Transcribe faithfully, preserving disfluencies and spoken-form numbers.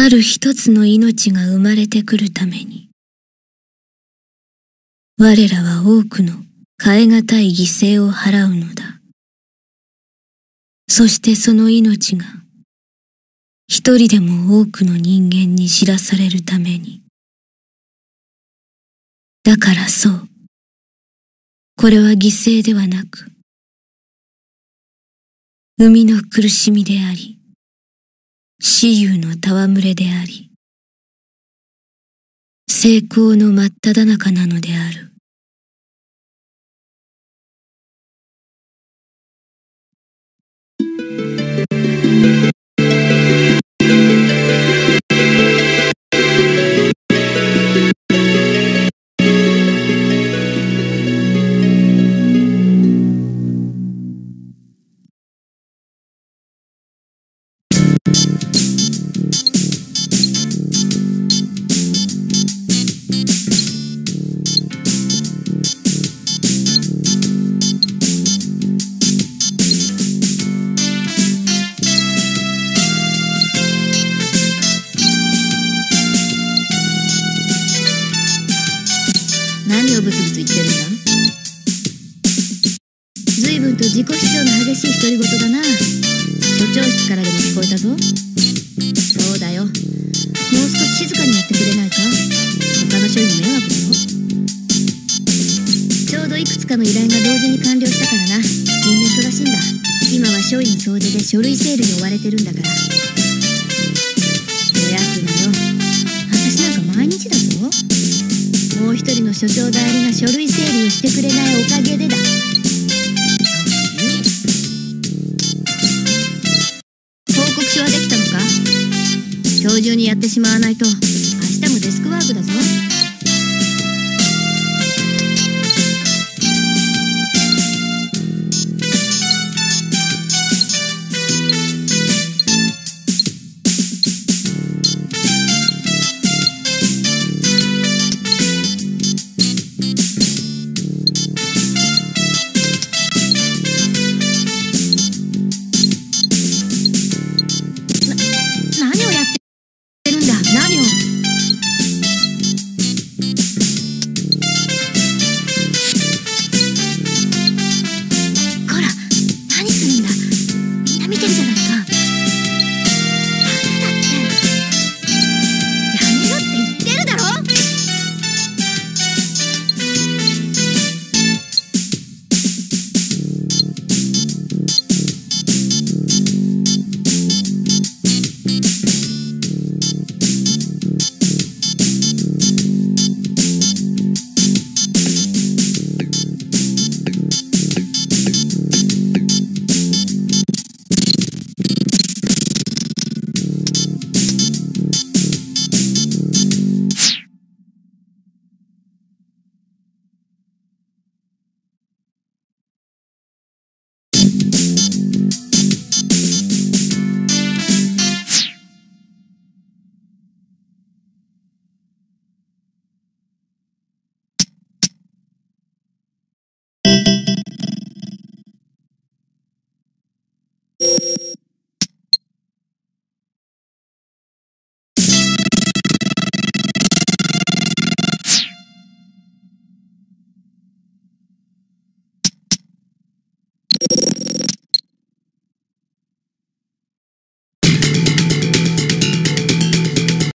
ある一つの命が生まれてくるために、我らは多くの代え難い犠牲を払うのだ。そしてその命が、一人でも多くの人間に知らされるために。だからそう、これは犠牲ではなく、生みの苦しみであり、私有の戯れであり、成功の真っただ中なのである。何を